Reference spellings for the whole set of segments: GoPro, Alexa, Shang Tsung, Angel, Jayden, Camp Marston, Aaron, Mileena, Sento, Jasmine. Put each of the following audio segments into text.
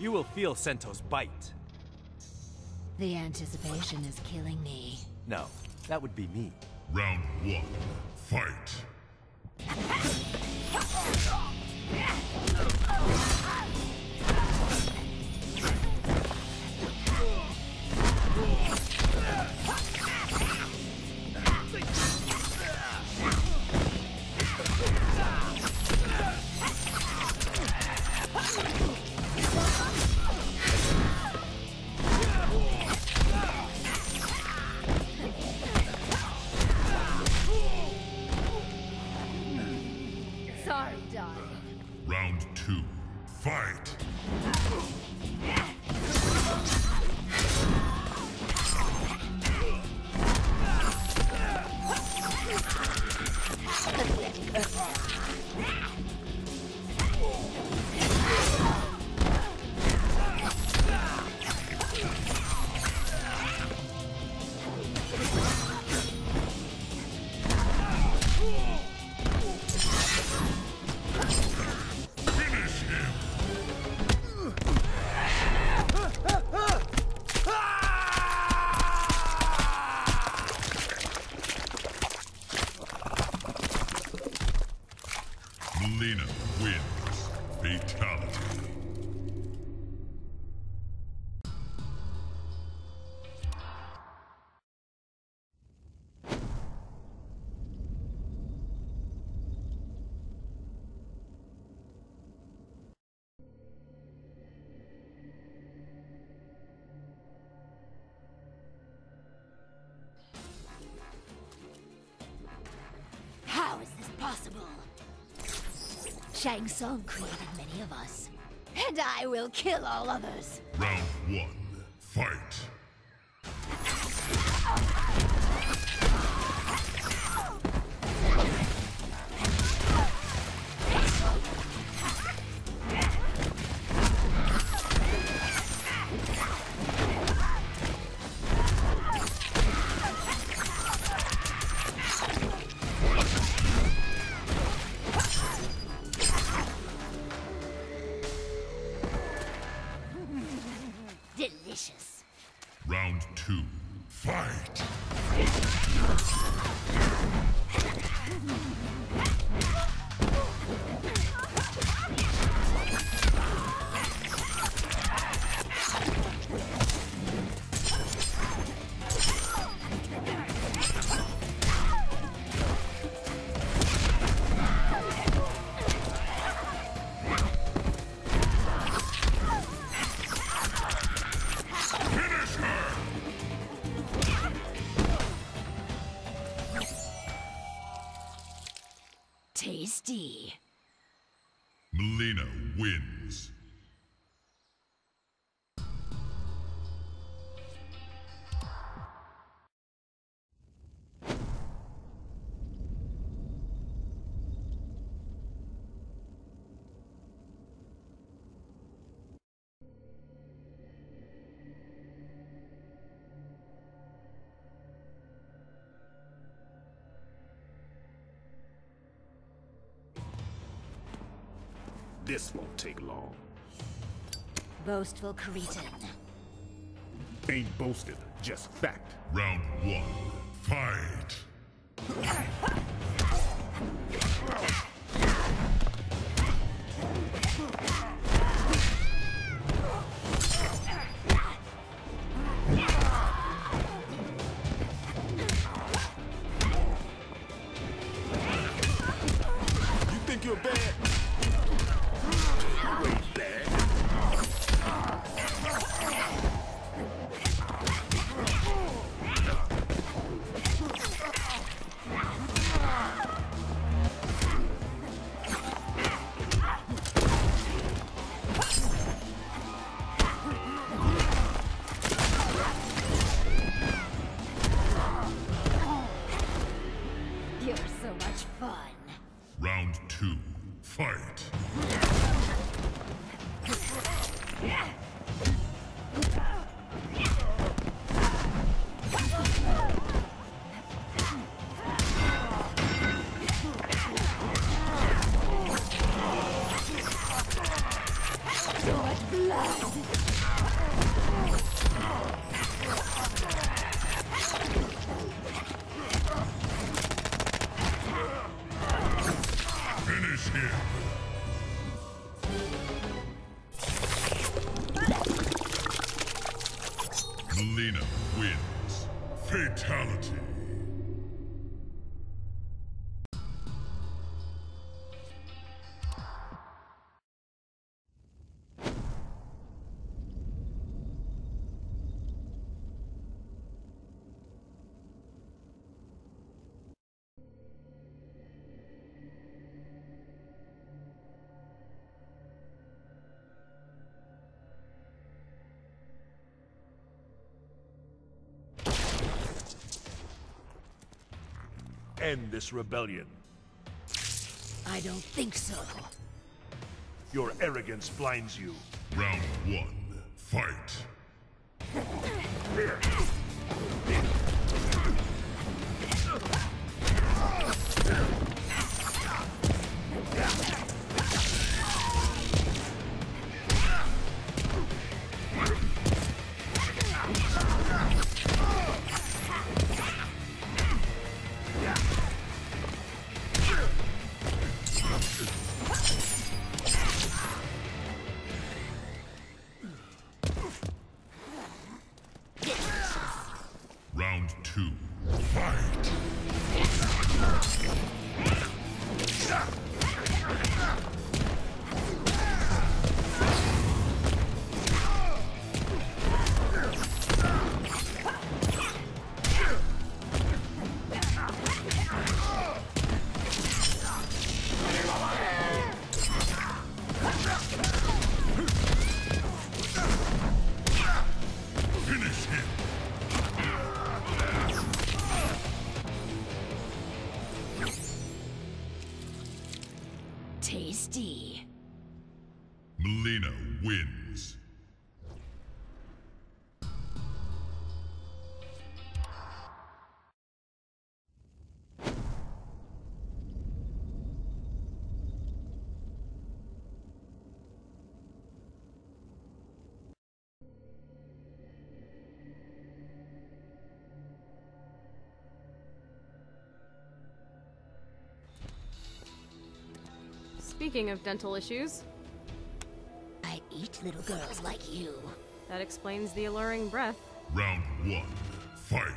You will feel Sento's bite. The anticipation is killing me. No, that would be me. Round one, fight. Mileena wins. Fatality. How is this possible? Shang Tsung created many of us, and I will kill all others. Round one, fight. Delicious. Round two, fight! Tasty. Mileena wins. This won't take long. Boastful Cretan. Ain't boasted, just fact. Round one, fight! Blood. Mileena wins. Fatality. End this rebellion. I don't think so. Your arrogance blinds you. Round one, fight. Tasty. Mileena wins. Speaking of dental issues, I eat little girls like you. That explains the alluring breath. Round one, fight.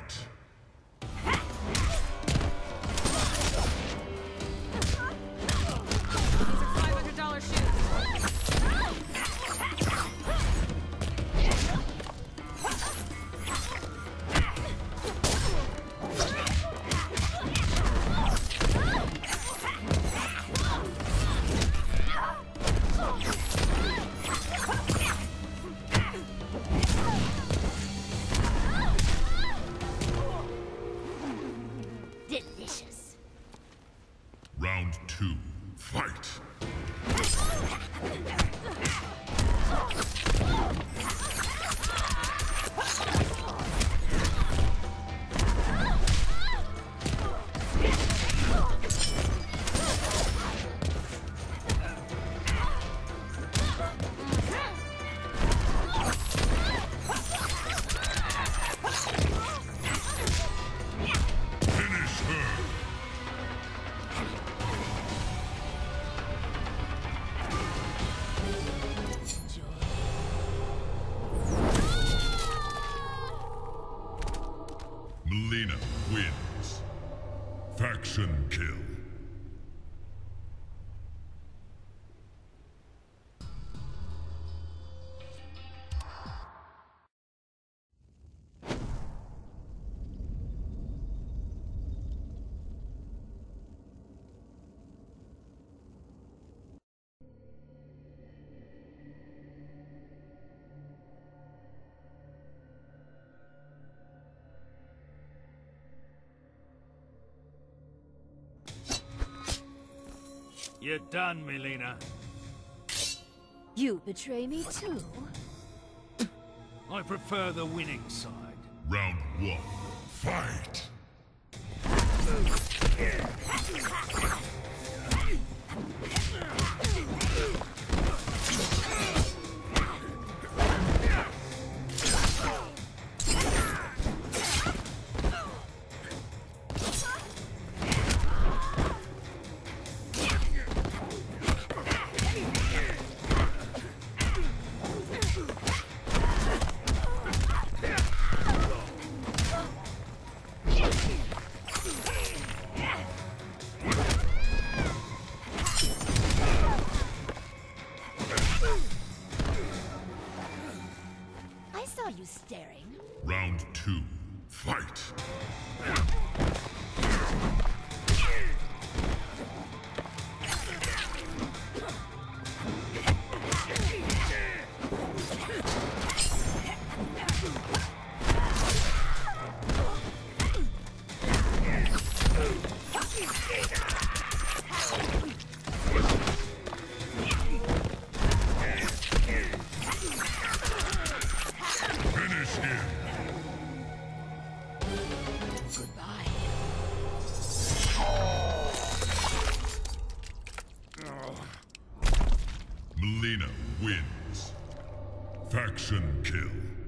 Mileena wins. Faction kill. You're done, Mileena. You betray me too? I prefer the winning side. Round one, fight! Round 2, fight! Mileena wins. Faction kill.